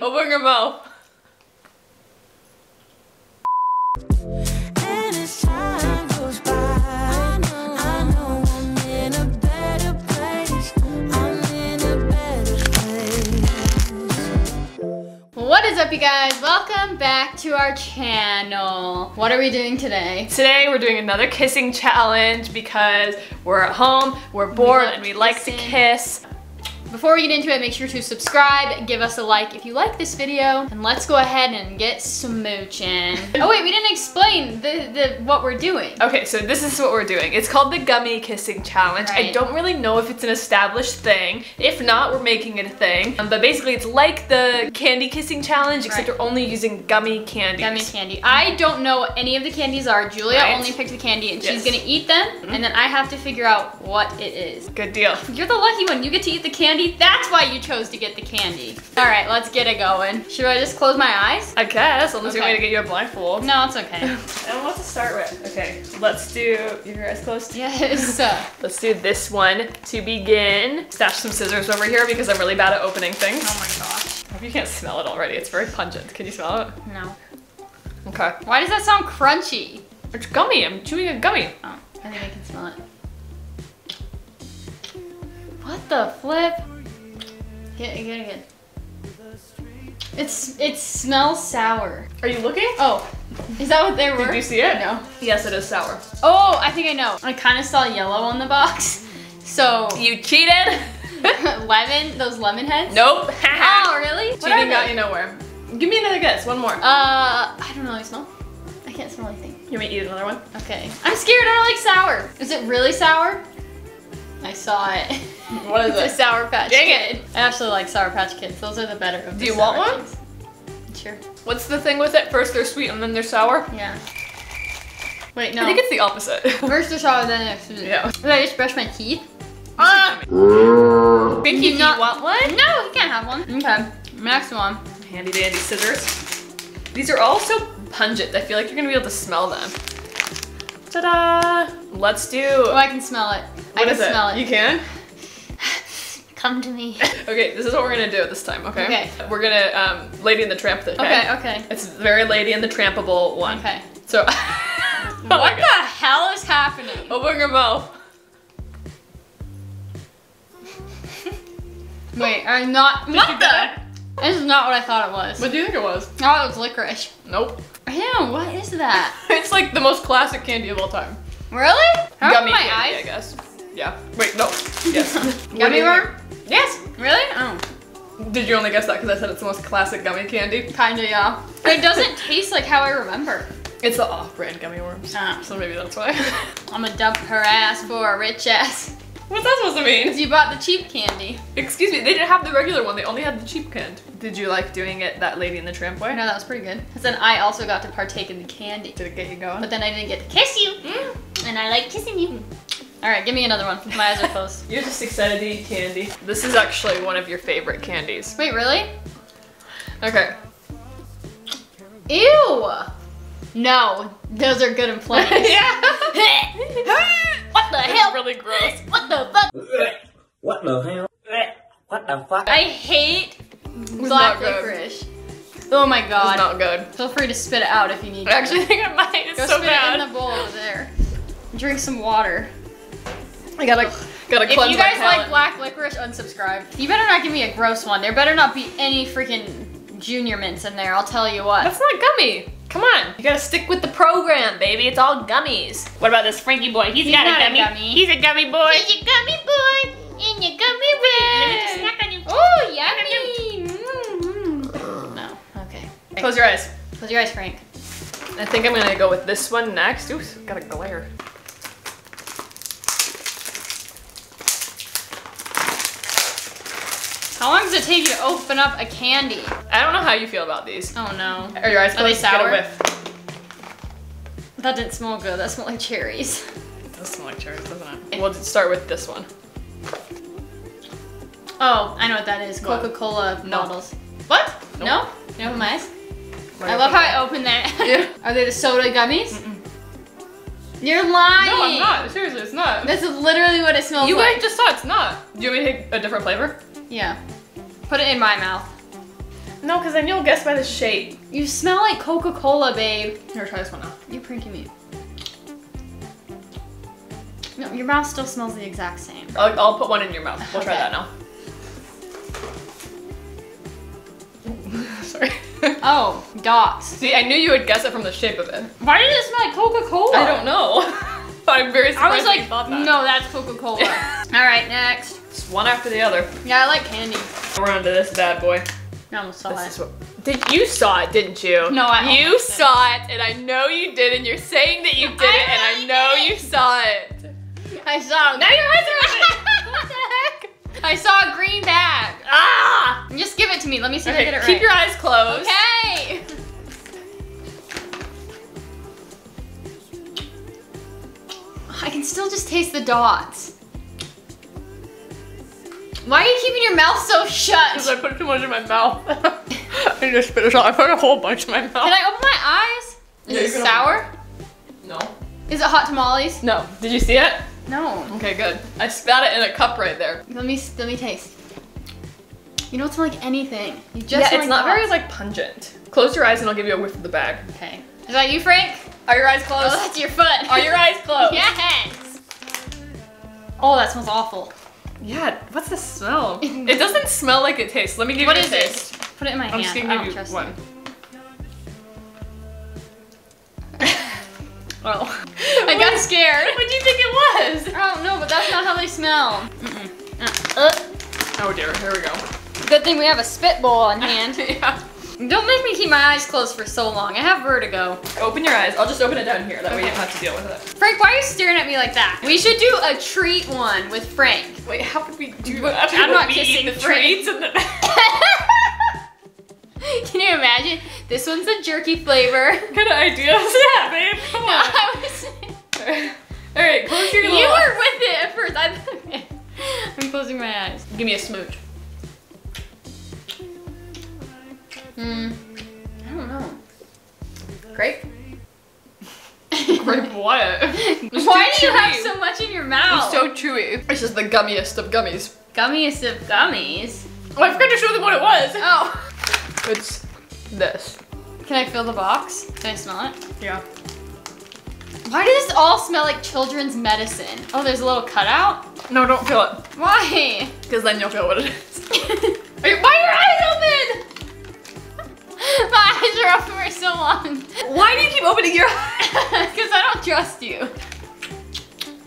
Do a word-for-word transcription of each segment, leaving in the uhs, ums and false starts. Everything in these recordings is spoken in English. Open your mouth. And as time goes by, I know, I know I'm in a better place. I'm in a better place. What is up, you guys? Welcome back to our channel. What are we doing today? Today we're doing another kissing challenge because we're at home, we're bored, and we like to kiss. Before we get into it, make sure to subscribe, give us a like if you like this video, and let's go ahead and get smooching. Oh wait, we didn't explain the, the what we're doing. Okay, so this is what we're doing. It's called the Gummy Kissing Challenge. Right. I don't really know if it's an established thing. If not, we're making it a thing. Um, but basically, it's like the Candy Kissing Challenge, except right. We're only using gummy candies. Gummy candy. I don't know what any of the candies are. Julia right. only picked the candy, and yes. she's gonna eat them, mm-hmm. and then I have to figure out what it is. Good deal. You're the lucky one. You get to eat the candy. That's why you chose to get the candy. All right, let's get it going. Should I just close my eyes? I guess, unless okay. you're going to get you a blindfold. No, it's okay. I don't know what to start with. Okay, let's do, your eyes closed? Yes. Let's do this one to begin. Stash some scissors over here because I'm really bad at opening things. Oh my gosh. I hope you can't smell it already. It's very pungent. Can you smell it? No. Okay. Why does that sound crunchy? It's gummy. I'm chewing a gummy. Oh, I think I can smell it. What the flip? Get it, get it, get it. It's, it smells sour. Are you looking? Oh, is that what they were? Did you see it? No. Yes, it is sour. Oh, I think I know. I kind of saw yellow on the box, so. You cheated? Lemon, those lemon heads? Nope. Oh, really? Cheating got you nowhere. Give me another guess, one more. Uh, I don't know, I smell. I can't smell anything. You want me to eat another one? Okay. I'm scared, I don't like sour. Is it really sour? I saw it. What is it? It's a Sour Patch Dang Kid. It. I absolutely like Sour Patch Kids. Those are the better of the Do you sour want one? Kids. Sure. What's the thing with it? First they're sweet and then they're sour? Yeah. Wait, no. I think it's the opposite. First they're sour, then they're sweet. Yeah. Did I just brush my teeth? Ah! Uh, Pinky, do you want one? No, he can't have one. Okay. Next one. Handy dandy scissors. These are all so pungent. I feel like you're going to be able to smell them. Ta-da! Let's do... Oh, I can smell it. What I can smell it. You can? Come to me. Okay, this is what we're gonna do this time, okay? Okay. We're gonna, um, Lady and the Tramp thing. Okay, okay. okay. It's very Lady and the Trampable one. Okay. So. oh what the hell is happening? Open your mouth. Wait, I'm not. Did what the? This is not what I thought it was. What do you think it was? I thought it was licorice. Nope. Ew, what is that? It's like the most classic candy of all time. Really? How Gummy my candy, eyes? I guess. Yeah. Wait, no. Yes. Gummy worm? Yes. Really? Oh. Did you only guess that because I said it's the most classic gummy candy? Kinda, yeah. It doesn't taste like how I remember. It's the off-brand gummy worms. Ah. So maybe that's why. I'ma dump her ass for a rich ass. What's that supposed to mean? Because you bought the cheap candy. Excuse me, they didn't have the regular one. They only had the cheap candy. Did you like doing it that Lady in the Tramp way? No, that was pretty good. Because then I also got to partake in the candy. Did it get you going? But then I didn't get to kiss you. Mm. And I like kissing you. All right, give me another one. My eyes are closed. You're just excited to eat candy. This is actually one of your favorite candies. Wait, really? Okay. Ew! No, those are good and plain. Yeah. What the hell? It's really gross. What the fuck? What the hell? What the fuck? I hate black licorice. Oh my god. It's not good. Feel free to spit it out if you need to. I actually think I might. It's Go so spit bad. It in the bowl over there. Drink some water. I gotta, gotta cleanse my palate. If you guys like black licorice, unsubscribe. You better not give me a gross one. There better not be any freaking Junior Mints in there, I'll tell you what. That's not gummy. Come on. You gotta stick with the program, baby. It's all gummies. What about this Frankie boy? He's, He's got a gummy. a gummy. He's a gummy boy. He's a gummy boy. In your gummy bear. Snack on you. Oh, yummy. Mm-hmm. No, okay. Close your eyes. Close your eyes, Frank. I think I'm gonna go with this one next. Oops, got a glare. How long does it take you to open up a candy? I don't know how you feel about these. Oh no. Are your eyes closed? Are they sour? Get a whiff. That didn't smell good. That smelled like cherries. It does smell like cherries, doesn't it? We'll start with this one. Oh, I know what that is. Coca-Cola bottles. No. What? Nope. No? You open my eyes? Right I love how that. I opened that. Yeah. Are they the soda gummies? Mm-mm. You're lying! No, I'm not. Seriously, it's not. This is literally what it smells you like. You guys just saw it's not. Do you want me to take a different flavor? Yeah. Put it in my mouth. No, because then you'll guess by the shape. You smell like Coca-Cola, babe. Here, try this one out. You're pranking me. No, your mouth still smells the exact same. I'll, I'll put one in your mouth. We'll okay. try that now. Sorry. Oh, dots. See, I knew you would guess it from the shape of it. Why did it smell like Coca-Cola? I don't know. But I'm very surprised I was like, you thought that. No, that's Coca-Cola. All right, next. It's one after the other. Yeah, I like candy. We're on to this bad boy. I almost saw this it. Is what, did, you saw it, didn't you? No, I You saw it. it, and I know you did, and you're saying that you did I it, really and I know did. you saw it. I saw it. Now your eyes are open. What the heck? I saw a green bag. Ah! Just give it to me. Let me see okay, if I get it right. Keep your eyes closed. Okay. I can still just taste the dots. Why are you keeping your mouth so shut? Because I put too much in my mouth. I just spit it out. I put a whole bunch in my mouth. Can I open my eyes? Is yeah, it sour? Open. No. Is it hot tamales? No. Did you see it? No. Okay, good. I spat it in a cup right there. Let me let me taste. You don't smell like anything. You just yeah, it's not very like pungent. Close your eyes and I'll give you a whiff of the bag. Okay. Is that you, Frank? Are your eyes closed? Oh, that's your foot. Are your eyes closed? Yes. Oh, that smells awful. Yeah, what's the smell? It doesn't smell like it tastes. Let me give what you a taste. It? Put it in my I'm hand. I'm just gonna give you trust one. Oh. I got scared. What do you think it was? I don't know, but that's not how they smell. Mm-mm. Uh. Oh dear, here we go. Good thing we have a spit bowl in hand. Yeah. Don't make me keep my eyes closed for so long. I have vertigo. Open your eyes. I'll just open it down here. That okay. way you don't have to deal with it. Frank, why are you staring at me like that? We should do a treat one with Frank. Wait, how could we do that? I'm not kissing the treats and the Can you imagine? This one's a jerky flavor. What kind of idea is that, babe? Come on. No, I was... All right. All right, close your eyes. You were with it at first. I... I'm closing my eyes. Give me a smooch. Mm. I don't know. Grape? Grape what? Why do you have so much in your mouth? It's so chewy. It's just the gummiest of gummies. Gummiest of gummies? Oh, I forgot to show them what it was. Oh. It's this. Can I feel the box? Can I smell it? Yeah. Why does this all smell like children's medicine? Oh, there's a little cutout? No, don't feel it. Why? Because then you'll feel what it is. Are you, why are your eyes open? My eyes are open for so long. Why do you keep opening your eyes? Because I don't trust you.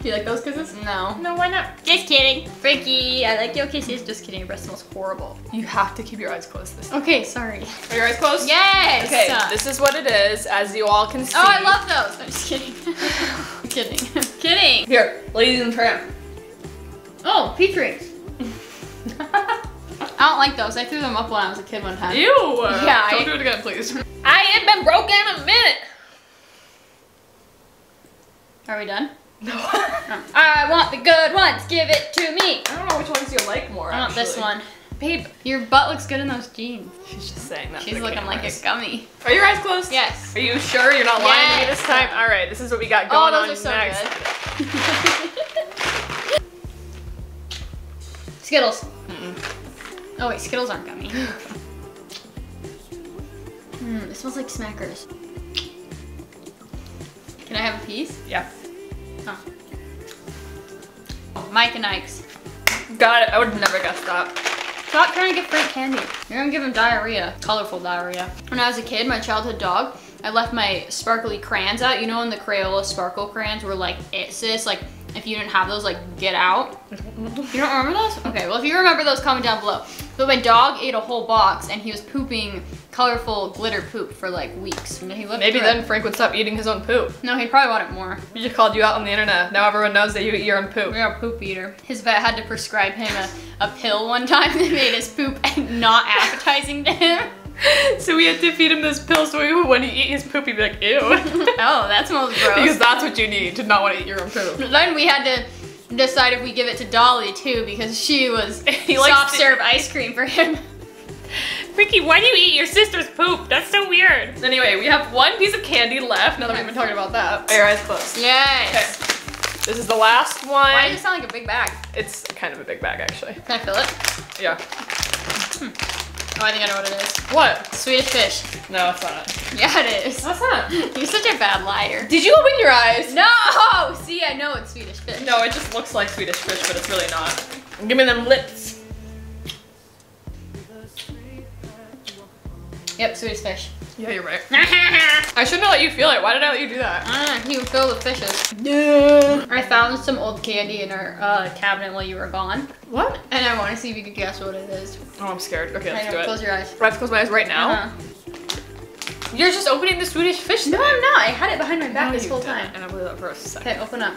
Do you like those kisses? No. No, why not? Just kidding. Frankie, I like your kisses. Just kidding, your breath smells horrible. You have to keep your eyes closed this time. Okay, sorry. Are your eyes closed? Yes! Okay, uh, this is what it is, as you all can see. Oh, I love those. I'm just kidding. I'm kidding. I'm kidding. Here, ladies and tramp. Oh, peach rings. I don't like those. I threw them up when I was a kid one time. Ew! Yeah, Don't I, do it again, please. I ain't been broke in a minute! Are we done? No. Oh. I want the good ones. Give it to me. I don't know which ones you like more, I want actually. this one. Babe, your butt looks good in those jeans. She's just saying that. She's looking cameras. like a gummy. Are your eyes closed? Yes. Are you sure you're not lying yes. to me this time? All right, this is what we got going oh, those on are so next. Good. Skittles. Mm-mm. Oh wait, Skittles aren't gummy. Mmm, it smells like Smackers. Can I have a piece? Yeah. Oh. Mike and Ike's. Got it, I would've never guessed that. Stop trying to get Frank candy. You're gonna give him diarrhea, colorful diarrhea. When I was a kid, my childhood dog, I left my sparkly crayons out. You know when the Crayola sparkle crayons were like it, sis? Like, if you didn't have those, like, get out. You don't remember those? Okay, well, if you remember those, comment down below. But my dog ate a whole box, and he was pooping colorful glitter poop for, like, weeks. He lived Maybe then it. Frank would stop eating his own poop. No, he'd probably want it more. He just called you out on the internet. Now everyone knows that you eat your own poop. You're a poop eater. His vet had to prescribe him a, a pill one time that made his poop not appetizing to him. So we had to feed him this pill so he, when he eat his poop, he'd be like, ew. Oh, that smells gross. Because that's what you need, to not want to eat your own poop. Then we had to decide if we give it to Dolly too, because she was he soft serve ice cream for him. Ricky, why do you eat your sister's poop? That's so weird. Anyway, we have one piece of candy left now that we've been talking about that. Are your eyes closed? Yes. Okay. This is the last one. Why does it sound like a big bag? It's kind of a big bag, actually. Can I fill it? Yeah. Hmm. Oh, I think I know what it is. What? Swedish fish. No, it's not. Yeah, it is. That's not. You're such a bad liar. Did you open your eyes? No! See, I know it's Swedish fish. No, it just looks like Swedish fish, but it's really not. Give me them lips. Yep, Swedish fish. Yeah, you're right. I shouldn't have let you feel it. Why did I let you do that? Ah, you feel the fishes. Yeah. I found some old candy in our uh, cabinet while you were gone. What? And I want to see if you can guess what it is. Oh, I'm scared. Okay, let's do it. Close your eyes. I have to close my eyes right now? Uh-huh. You're just opening the Swedish fish thing. No, I'm not. I had it behind my back no, this whole time. And I blew it up for a second. Okay, open up.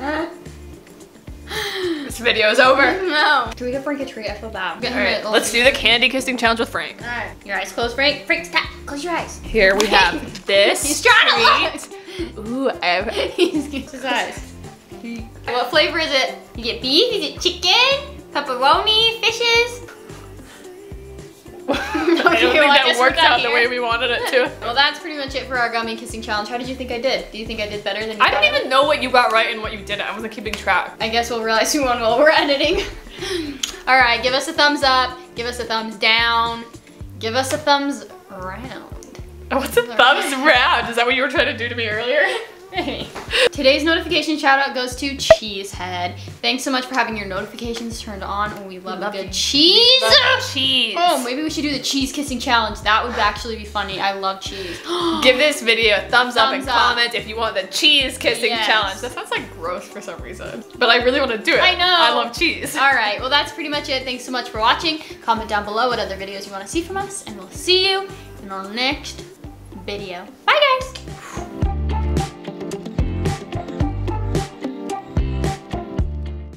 uh. This video is over. No. Do we get Frank a treat? I feel bad. All right, let's do the candy kissing challenge with Frank. All right. Your eyes closed, Frank. Frank, stop. Close your eyes. Here we have this. He's trying to look. Ooh, I have. He's getting his eyes. What flavor is it? You get beef? Is it chicken? Pepperoni? Fishes? I don't okay, think well, that worked out here. the way we wanted it to. Well, that's pretty much it for our gummy kissing challenge. How did you think I did? Do you think I did better than you I didn't even it? know what you got right and what you didn't. I wasn't keeping track. I guess we'll realize who won while we're editing. All right, give us a thumbs up. Give us a thumbs down. Give us a thumbs round. Oh, what's a thumbs round? Is that what you were trying to do to me earlier? Hey. Today's notification shout out goes to Cheesehead. Thanks so much for having your notifications turned on. We love, we love a good cheese. cheese. Oh, maybe we should do the cheese kissing challenge. That would actually be funny. I love cheese. Give this video a thumbs, thumbs up and up. comment if you want the cheese kissing yes. challenge. That sounds like gross for some reason, but I really want to do it. I know. I love cheese. All right. Well, that's pretty much it. Thanks so much for watching. Comment down below what other videos you want to see from us, and we'll see you in our next video. Bye, guys.